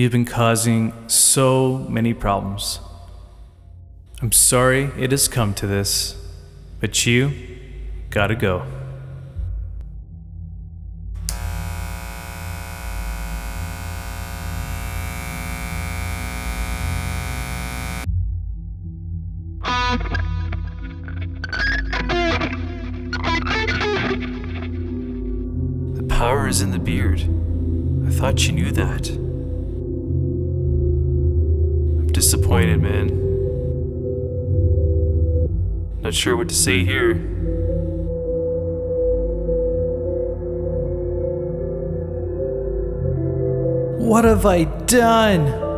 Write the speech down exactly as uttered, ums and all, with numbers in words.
You've been causing so many problems. I'm sorry it has come to this, but you gotta go. The power is in the beard. I thought you knew that. I'm disappointed, man. Not sure what to say here. What have I done?